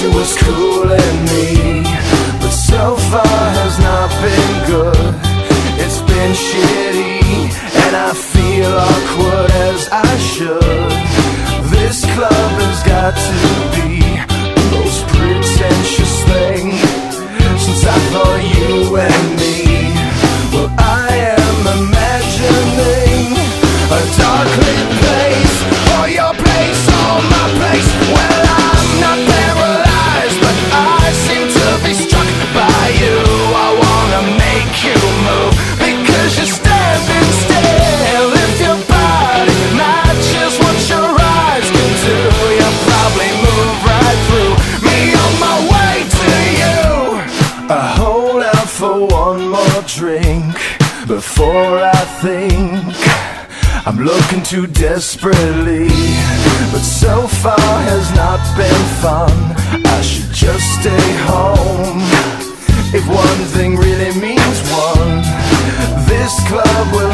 wish it was cool in me, but so far has not been good. It's been shitty, and I feel awkward as I should. This club has got to be the most pretentious thing since I thought you and me. Well, I am imagining a darkly place, or your place, or my place. Well, I'm not paralyzed, but I seem to be struck by you. I wanna make you move, because you're standing still. If your body matches what your eyes can do, you'll probably move right through me on my way to you. I hold out for one more drink before I think I'm looking too desperately, but so far has not been fun. I should just stay home, if one thing really means one. This club will